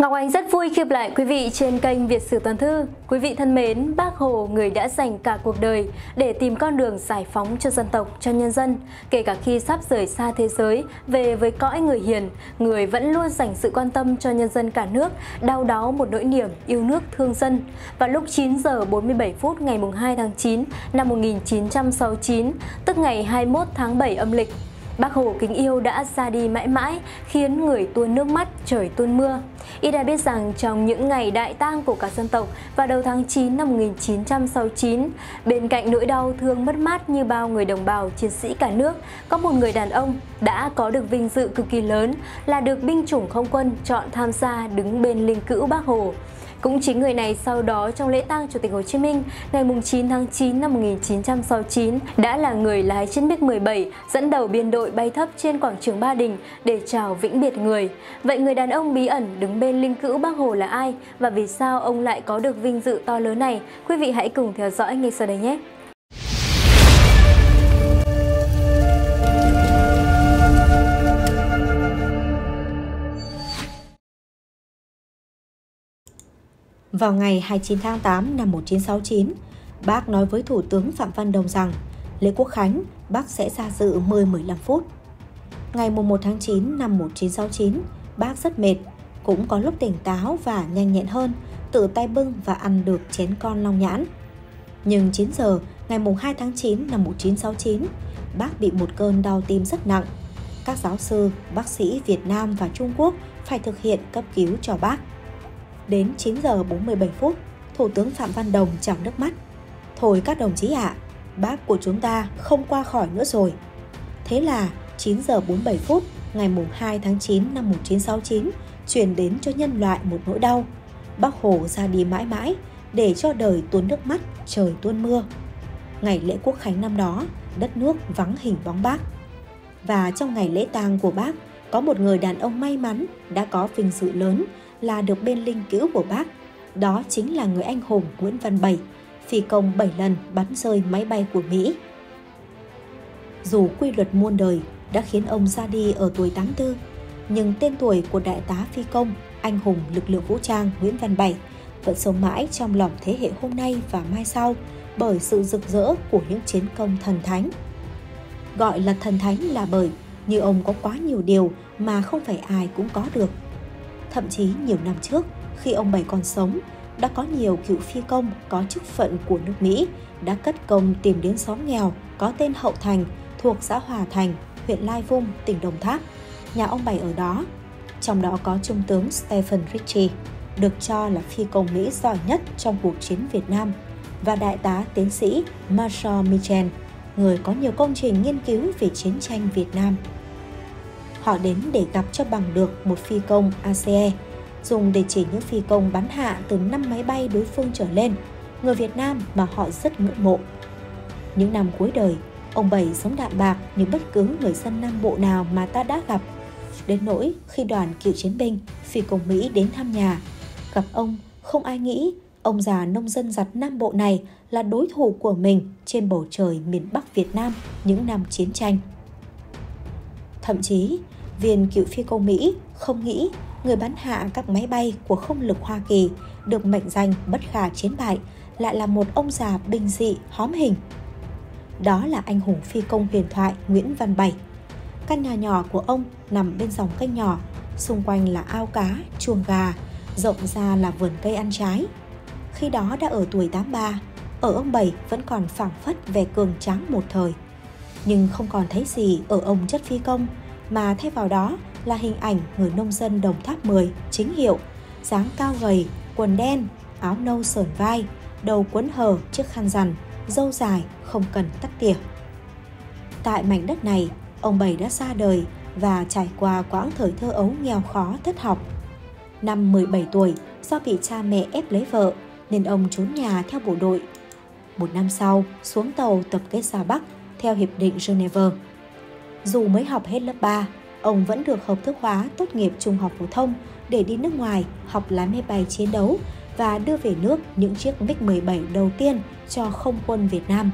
Ngọc Anh rất vui khi gặp lại quý vị trên kênh Việt Sử Toàn Thư. Quý vị thân mến, Bác Hồ, người đã dành cả cuộc đời để tìm con đường giải phóng cho dân tộc, cho nhân dân, kể cả khi sắp rời xa thế giới, về với cõi người hiền, người vẫn luôn dành sự quan tâm cho nhân dân cả nước, đau đáu một nỗi niềm yêu nước thương dân. Vào lúc 9h47 ngày 2 tháng 9 năm 1969, tức ngày 21 tháng 7 âm lịch, Bác Hồ kính yêu đã ra đi mãi mãi, khiến người tuôn nước mắt, trời tuôn mưa. Ít ai biết rằng trong những ngày đại tang của cả dân tộc vào đầu tháng 9 năm 1969, bên cạnh nỗi đau thương mất mát như bao người đồng bào chiến sĩ cả nước, có một người đàn ông đã có được vinh dự cực kỳ lớn là được binh chủng không quân chọn tham gia đứng bên linh cữu Bác Hồ. Cũng chính người này sau đó trong lễ tang Chủ tịch Hồ Chí Minh ngày 9 tháng 9 năm 1969 đã là người lái chiến MiG-17 dẫn đầu biên đội bay thấp trên quảng trường Ba Đình để chào vĩnh biệt người. Vậy người đàn ông bí ẩn đứng bên linh cữu Bác Hồ là ai và vì sao ông lại có được vinh dự to lớn này? Quý vị hãy cùng theo dõi ngay sau đây nhé! Vào ngày 29 tháng 8 năm 1969, Bác nói với Thủ tướng Phạm Văn Đồng rằng lễ Quốc Khánh Bác sẽ ra dự 10-15 phút. Ngày 1 tháng 9 năm 1969, Bác rất mệt, cũng có lúc tỉnh táo và nhanh nhẹn hơn, tự tay bưng và ăn được chén con long nhãn. Nhưng 9 giờ ngày 2 tháng 9 năm 1969, Bác bị một cơn đau tim rất nặng. Các giáo sư, bác sĩ Việt Nam và Trung Quốc phải thực hiện cấp cứu cho Bác. Đến 9 giờ 47 phút, Thủ tướng Phạm Văn Đồng trào nước mắt. Thôi các đồng chí ạ, Bác của chúng ta không qua khỏi nữa rồi. Thế là 9 giờ 47 phút ngày 2 tháng 9 năm 1969 truyền đến cho nhân loại một nỗi đau. Bác Hồ ra đi mãi mãi để cho đời tuôn nước mắt, trời tuôn mưa. Ngày lễ Quốc Khánh năm đó, đất nước vắng hình bóng Bác. Và trong ngày lễ tang của Bác, có một người đàn ông may mắn đã có vinh dự lớn là được bên linh cữu của Bác, đó chính là người anh hùng Nguyễn Văn Bảy, phi công 7 lần bắn rơi máy bay của Mỹ. Dù quy luật muôn đời đã khiến ông ra đi ở tuổi 84, nhưng tên tuổi của đại tá phi công, anh hùng lực lượng vũ trang Nguyễn Văn Bảy vẫn sống mãi trong lòng thế hệ hôm nay và mai sau bởi sự rực rỡ của những chiến công thần thánh. Gọi là thần thánh là bởi như ông có quá nhiều điều mà không phải ai cũng có được. Thậm chí nhiều năm trước, khi ông Bảy còn sống, đã có nhiều cựu phi công có chức phận của nước Mỹ đã cất công tìm đến xóm nghèo có tên Hậu Thành thuộc xã Hòa Thành, huyện Lai Vung, tỉnh Đồng Tháp. Nhà ông Bảy ở đó, trong đó có Trung tướng Stephen Ritchie, được cho là phi công Mỹ giỏi nhất trong cuộc chiến Việt Nam, và đại tá tiến sĩ Marshall Michel, người có nhiều công trình nghiên cứu về chiến tranh Việt Nam. Họ đến để gặp cho bằng được một phi công ACE, dùng để chỉ những phi công bắn hạ từ 5 máy bay đối phương trở lên, người Việt Nam mà họ rất ngưỡng mộ. Những năm cuối đời, ông Bảy sống đạm bạc như bất cứ người dân Nam Bộ nào mà ta đã gặp. Đến nỗi khi đoàn cựu chiến binh, phi công Mỹ đến thăm nhà, gặp ông không ai nghĩ ông già nông dân giặt Nam Bộ này là đối thủ của mình trên bầu trời miền Bắc Việt Nam những năm chiến tranh. Thậm chí, viên cựu phi công Mỹ không nghĩ người bắn hạ các máy bay của không lực Hoa Kỳ được mệnh danh bất khả chiến bại lại là một ông già bình dị, hóm hình. Đó là anh hùng phi công huyền thoại Nguyễn Văn Bảy. Căn nhà nhỏ của ông nằm bên dòng kênh nhỏ, xung quanh là ao cá, chuồng gà, rộng ra là vườn cây ăn trái. Khi đó đã ở tuổi 83, ở ông Bảy vẫn còn phảng phất về cường tráng một thời. Nhưng không còn thấy gì ở ông chất phi công, mà thay vào đó là hình ảnh người nông dân Đồng Tháp 10 chính hiệu, dáng cao gầy, quần đen, áo nâu sờn vai, đầu quấn hở chiếc khăn rằn, râu dài không cần tắt tỉa. Tại mảnh đất này, ông Bảy đã ra đời và trải qua quãng thời thơ ấu nghèo khó thất học. Năm 17 tuổi, do bị cha mẹ ép lấy vợ nên ông trốn nhà theo bộ đội. Một năm sau, xuống tàu tập kết ra Bắc theo Hiệp định Geneva. Dù mới học hết lớp 3, ông vẫn được hợp thức hóa tốt nghiệp trung học phổ thông để đi nước ngoài học lái máy bay chiến đấu và đưa về nước những chiếc MiG-17 đầu tiên cho không quân Việt Nam.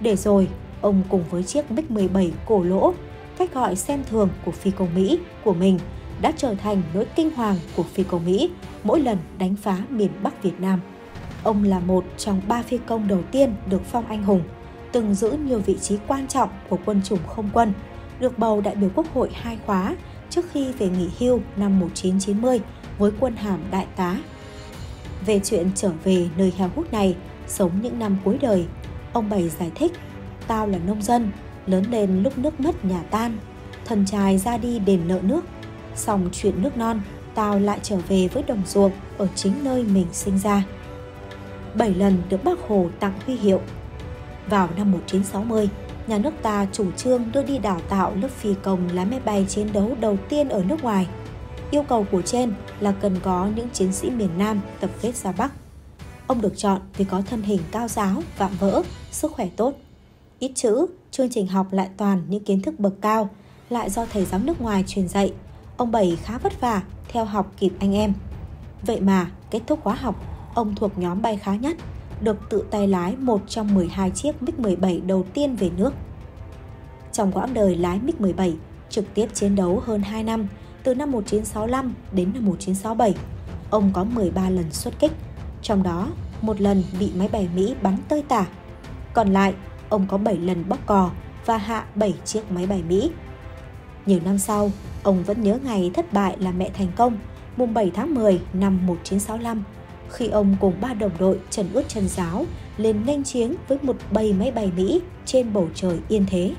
Để rồi, ông cùng với chiếc MiG-17 cổ lỗ, cách gọi xem thường của phi công Mỹ của mình đã trở thành nỗi kinh hoàng của phi công Mỹ mỗi lần đánh phá miền Bắc Việt Nam. Ông là một trong 3 phi công đầu tiên được phong anh hùng, từng giữ nhiều vị trí quan trọng của quân chủng không quân, được bầu đại biểu Quốc hội 2 khóa trước khi về nghỉ hưu năm 1990 với quân hàm đại tá. Về chuyện trở về nơi heo hút này, sống những năm cuối đời, ông Bảy giải thích: "Tao là nông dân, lớn lên lúc nước mất nhà tan, thần trai ra đi đền nợ nước. Xong chuyện nước non, tao lại trở về với đồng ruộng ở chính nơi mình sinh ra." 7 lần được Bác Hồ tặng huy hiệu. Vào năm 1960, nhà nước ta chủ trương đưa đi đào tạo lớp phi công lái máy bay chiến đấu đầu tiên ở nước ngoài. Yêu cầu của trên là cần có những chiến sĩ miền Nam tập kết ra Bắc. Ông được chọn vì có thân hình cao ráo, vạm vỡ, sức khỏe tốt. Ít chữ, chương trình học lại toàn những kiến thức bậc cao, lại do thầy giáo nước ngoài truyền dạy. Ông Bảy khá vất vả, theo học kịp anh em. Vậy mà, kết thúc khóa học, ông thuộc nhóm bay khá nhất, được tự tay lái một trong 12 chiếc MiG-17 đầu tiên về nước. Trong quãng đời lái MiG-17, trực tiếp chiến đấu hơn 2 năm, từ năm 1965 đến năm 1967, ông có 13 lần xuất kích, trong đó một lần bị máy bay Mỹ bắn tơi tả. Còn lại, ông có 7 lần bóc cò và hạ 7 chiếc máy bay Mỹ. Nhiều năm sau, ông vẫn nhớ ngày thất bại là mẹ thành công, mùng 7 tháng 10 năm 1965, khi ông cùng 3 đồng đội trần ướt chân giáo lên nghênh chiến với một bầy máy bay Mỹ trên bầu trời Yên Thế.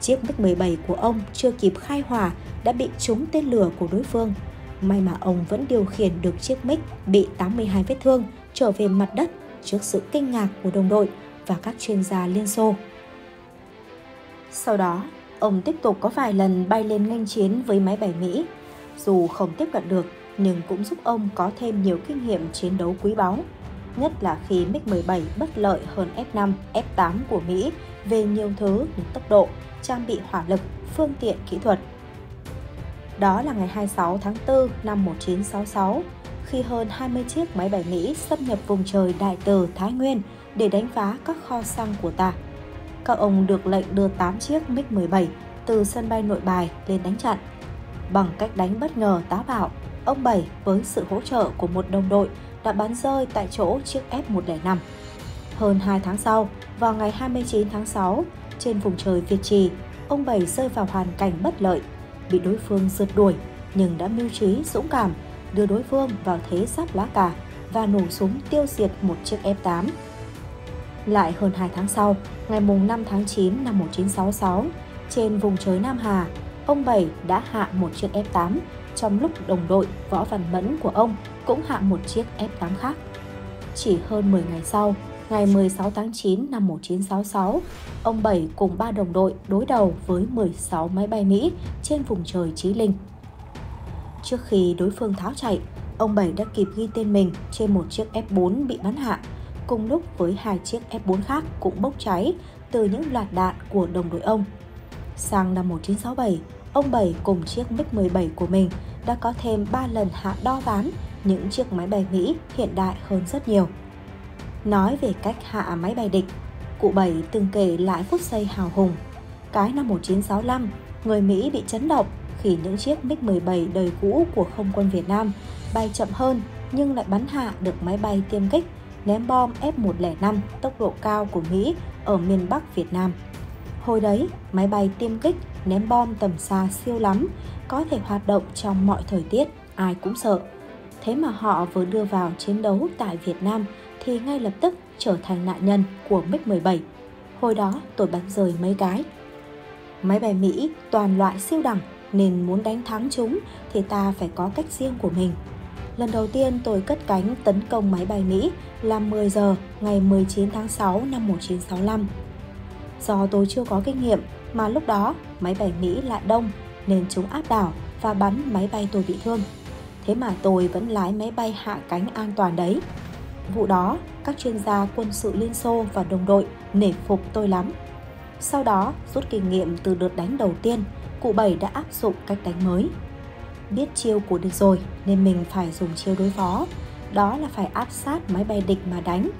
Chiếc MiG-17 của ông chưa kịp khai hỏa đã bị trúng tên lửa của đối phương. May mà ông vẫn điều khiển được chiếc MiG bị 82 vết thương trở về mặt đất trước sự kinh ngạc của đồng đội và các chuyên gia Liên Xô. Sau đó, ông tiếp tục có vài lần bay lên nghênh chiến với máy bay Mỹ. Dù không tiếp cận được, nhưng cũng giúp ông có thêm nhiều kinh nghiệm chiến đấu quý báu, nhất là khi MiG-17 bất lợi hơn F-5, F-8 của Mỹ về nhiều thứ như tốc độ, trang bị hỏa lực, phương tiện kỹ thuật. Đó là ngày 26 tháng 4 năm 1966, khi hơn 20 chiếc máy bay Mỹ xâm nhập vùng trời Đại Từ, Thái Nguyên để đánh phá các kho xăng của ta. Các ông được lệnh đưa 8 chiếc MiG-17 từ sân bay Nội Bài lên đánh chặn. Bằng cách đánh bất ngờ táo bạo, ông Bảy với sự hỗ trợ của một đồng đội đã bắn rơi tại chỗ chiếc F-105. Hơn 2 tháng sau, vào ngày 29 tháng 6, trên vùng trời Việt Trì, ông Bảy rơi vào hoàn cảnh bất lợi, bị đối phương rượt đuổi nhưng đã mưu trí dũng cảm đưa đối phương vào thế giáp lá cà và nổ súng tiêu diệt một chiếc F-8. Lại hơn 2 tháng sau, ngày 5 tháng 9 năm 1966, trên vùng trời Nam Hà, ông Bảy đã hạ một chiếc F-8 trong lúc đồng đội Võ Văn Mẫn của ông cũng hạ một chiếc F-8 khác. Chỉ hơn 10 ngày sau, ngày 16 tháng 9 năm 1966, ông Bảy cùng 3 đồng đội đối đầu với 16 máy bay Mỹ trên vùng trời Trí Linh. Trước khi đối phương tháo chạy, ông Bảy đã kịp ghi tên mình trên một chiếc F-4 bị bắn hạ, cùng lúc với 2 chiếc F-4 khác cũng bốc cháy từ những loạt đạn của đồng đội ông. Sang năm 1967, ông Bảy cùng chiếc MiG-17 của mình đã có thêm 3 lần hạ đo ván những chiếc máy bay Mỹ hiện đại hơn rất nhiều. Nói về cách hạ máy bay địch, cụ Bảy từng kể lại phút giây hào hùng. Cái năm 1965, người Mỹ bị chấn động khi những chiếc MiG-17 đời cũ của Không quân Việt Nam bay chậm hơn nhưng lại bắn hạ được máy bay tiêm kích ném bom F-105 tốc độ cao của Mỹ ở miền Bắc Việt Nam. Hồi đấy, máy bay tiêm kích ném bom tầm xa siêu lắm, có thể hoạt động trong mọi thời tiết, ai cũng sợ. Thế mà họ vừa đưa vào chiến đấu tại Việt Nam thì ngay lập tức trở thành nạn nhân của MiG-17. Hồi đó tôi bắn rơi mấy cái. Máy bay Mỹ toàn loại siêu đẳng nên muốn đánh thắng chúng thì ta phải có cách riêng của mình. Lần đầu tiên tôi cất cánh tấn công máy bay Mỹ là 10 giờ ngày 19 tháng 6 năm 1965. Do tôi chưa có kinh nghiệm mà lúc đó máy bay Mỹ lại đông nên chúng áp đảo và bắn máy bay tôi bị thương. Thế mà tôi vẫn lái máy bay hạ cánh an toàn đấy. Vụ đó, các chuyên gia quân sự Liên Xô và đồng đội nể phục tôi lắm. Sau đó, rút kinh nghiệm từ đợt đánh đầu tiên, cụ Bảy đã áp dụng cách đánh mới. Biết chiêu của địch rồi nên mình phải dùng chiêu đối phó, đó là phải áp sát máy bay địch mà đánh.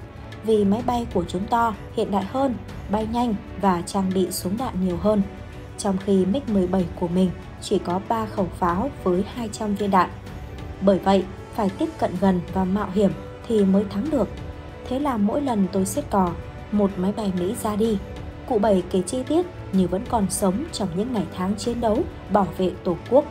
Vì máy bay của chúng ta hiện đại hơn, bay nhanh và trang bị súng đạn nhiều hơn, trong khi MiG-17 của mình chỉ có 3 khẩu pháo với 200 viên đạn. Bởi vậy, phải tiếp cận gần và mạo hiểm thì mới thắng được. Thế là mỗi lần tôi xiết cò, một máy bay Mỹ ra đi. Cụ Bảy kể chi tiết như vẫn còn sống trong những ngày tháng chiến đấu bảo vệ Tổ quốc.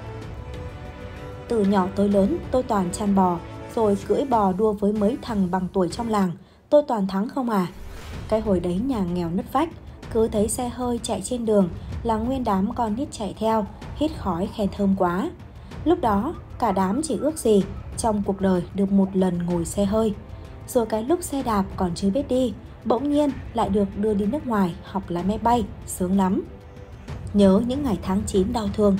Từ nhỏ tới lớn, tôi toàn chăn bò, rồi cưỡi bò đua với mấy thằng bằng tuổi trong làng. Tôi toàn thắng không à. Cái hồi đấy nhà nghèo nứt vách, cứ thấy xe hơi chạy trên đường là nguyên đám con nít chạy theo, hít khói khen thơm quá. Lúc đó, cả đám chỉ ước gì trong cuộc đời được một lần ngồi xe hơi. Rồi cái lúc xe đạp còn chưa biết đi, bỗng nhiên lại được đưa đi nước ngoài học lái máy bay, sướng lắm. Nhớ những ngày tháng 9 đau thương.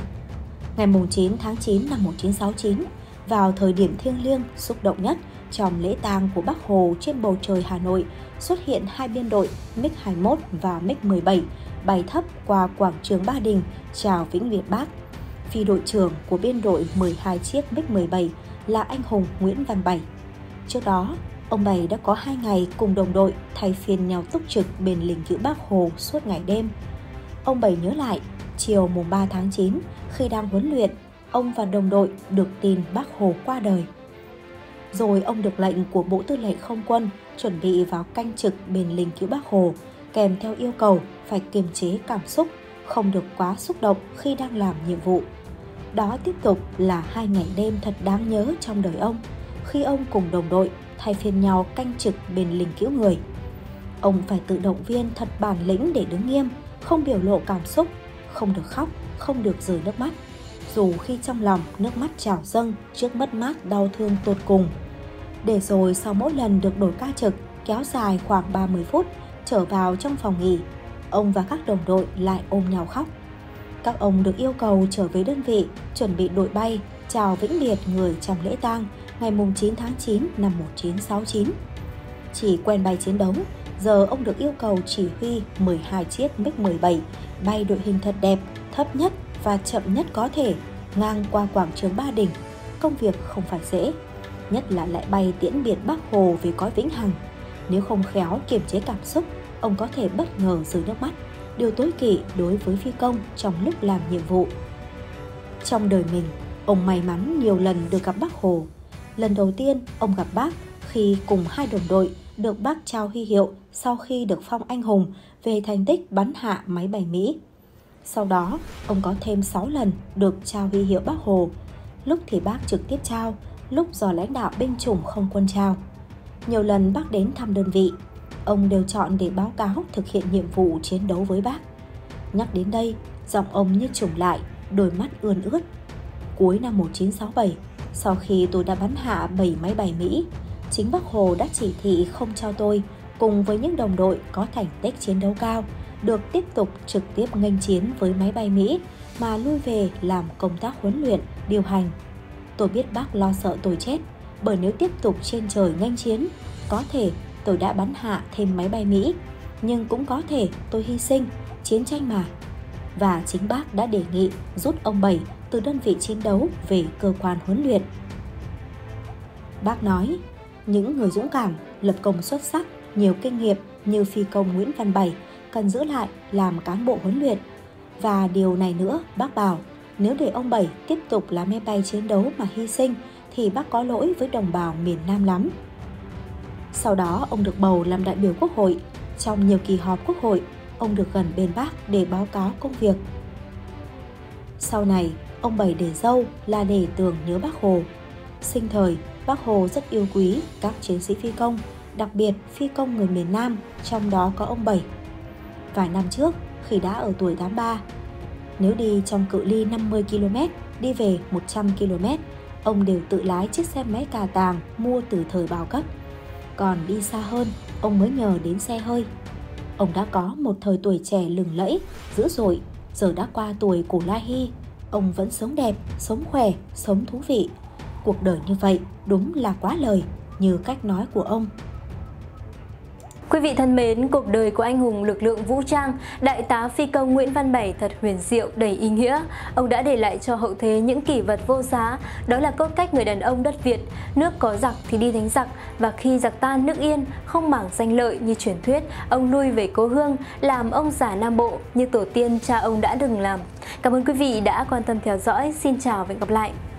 Ngày 9 tháng 9 năm 1969, vào thời điểm thiêng liêng xúc động nhất, trong lễ tang của Bác Hồ trên bầu trời Hà Nội, xuất hiện hai biên đội MiG-21 và MiG-17 bay thấp qua quảng trường Ba Đình chào vĩnh biệt Bác. Phi đội trưởng của biên đội 12 chiếc MiG-17 là anh hùng Nguyễn Văn Bảy. Trước đó, ông Bảy đã có 2 ngày cùng đồng đội thay phiên nhau túc trực bên linh cữu Bác Hồ suốt ngày đêm. Ông Bảy nhớ lại, chiều mùng 3 tháng 9, khi đang huấn luyện, ông và đồng đội được tin Bác Hồ qua đời. Rồi ông được lệnh của Bộ Tư lệnh Không quân chuẩn bị vào canh trực bên linh cữu Bác Hồ, kèm theo yêu cầu phải kiềm chế cảm xúc, không được quá xúc động khi đang làm nhiệm vụ. Đó tiếp tục là 2 ngày đêm thật đáng nhớ trong đời ông, khi ông cùng đồng đội thay phiên nhau canh trực bên linh cữu người. Ông phải tự động viên thật bản lĩnh để đứng nghiêm, không biểu lộ cảm xúc, không được khóc, không được rơi nước mắt, dù khi trong lòng nước mắt trào dâng trước mất mát đau thương tột cùng. Để rồi sau mỗi lần được đổi ca trực kéo dài khoảng 30 phút, trở vào trong phòng nghỉ, ông và các đồng đội lại ôm nhau khóc. Các ông được yêu cầu trở về đơn vị, chuẩn bị đội bay, chào vĩnh biệt người trong lễ tang ngày 9 tháng 9 năm 1969. Chỉ quen bay chiến đấu, giờ ông được yêu cầu chỉ huy 12 chiếc MiG-17 bay đội hình thật đẹp, thấp nhất và chậm nhất có thể, ngang qua quảng trường Ba Đình. Công việc không phải dễ, nhất là lại bay tiễn biệt Bác Hồ về cõi vĩnh hằng. Nếu không khéo kiềm chế cảm xúc, ông có thể bất ngờ rơi nước mắt, điều tối kỵ đối với phi công trong lúc làm nhiệm vụ. Trong đời mình, ông may mắn nhiều lần được gặp Bác Hồ. Lần đầu tiên, ông gặp Bác khi cùng hai đồng đội được Bác trao huy hiệu sau khi được phong anh hùng về thành tích bắn hạ máy bay Mỹ. Sau đó, ông có thêm 6 lần được trao huy hiệu Bác Hồ. Lúc thì Bác trực tiếp trao, lúc do lãnh đạo binh chủng không quân trao. Nhiều lần Bác đến thăm đơn vị, ông đều chọn để báo cáo thực hiện nhiệm vụ chiến đấu với Bác. Nhắc đến đây, giọng ông như trùng lại, đôi mắt ươn ướt. Cuối năm 1967, sau khi tôi đã bắn hạ 7 máy bay Mỹ, chính Bác Hồ đã chỉ thị không cho tôi cùng với những đồng đội có thành tích chiến đấu cao được tiếp tục trực tiếp nghênh chiến với máy bay Mỹ mà lui về làm công tác huấn luyện, điều hành. Tôi biết Bác lo sợ tôi chết, bởi nếu tiếp tục trên trời nghênh chiến, có thể tôi đã bắn hạ thêm máy bay Mỹ, nhưng cũng có thể tôi hy sinh, chiến tranh mà. Và chính Bác đã đề nghị rút ông Bảy từ đơn vị chiến đấu về cơ quan huấn luyện. Bác nói, những người dũng cảm, lập công xuất sắc, nhiều kinh nghiệm như phi công Nguyễn Văn Bảy cần giữ lại làm cán bộ huấn luyện. Và điều này nữa, Bác bảo, nếu để ông Bảy tiếp tục lái máy bay chiến đấu mà hy sinh thì Bác có lỗi với đồng bào miền Nam lắm. Sau đó, ông được bầu làm đại biểu Quốc hội. Trong nhiều kỳ họp Quốc hội, ông được gần bên Bác để báo cáo công việc. Sau này, ông Bảy để dâu là để tưởng nhớ Bác Hồ. Sinh thời, Bác Hồ rất yêu quý các chiến sĩ phi công, đặc biệt phi công người miền Nam, trong đó có ông Bảy. Vài năm trước, khi đã ở tuổi 83, nếu đi trong cự ly 50 km, đi về 100 km, ông đều tự lái chiếc xe máy cà tàng mua từ thời bao cấp. Còn đi xa hơn, ông mới nhờ đến xe hơi. Ông đã có một thời tuổi trẻ lừng lẫy, dữ dội, giờ đã qua tuổi cổ lai hy. Ông vẫn sống đẹp, sống khỏe, sống thú vị. Cuộc đời như vậy đúng là quá lời, như cách nói của ông. Quý vị thân mến, cuộc đời của anh hùng lực lượng vũ trang, Đại tá phi công Nguyễn Văn Bảy thật huyền diệu, đầy ý nghĩa. Ông đã để lại cho hậu thế những kỷ vật vô giá, đó là cốt cách người đàn ông đất Việt, nước có giặc thì đi đánh giặc, và khi giặc tan nước yên, không màng danh lợi như truyền thuyết, ông lui về cố hương, làm ông già Nam Bộ như tổ tiên cha ông đã đừng làm. Cảm ơn quý vị đã quan tâm theo dõi, xin chào và hẹn gặp lại.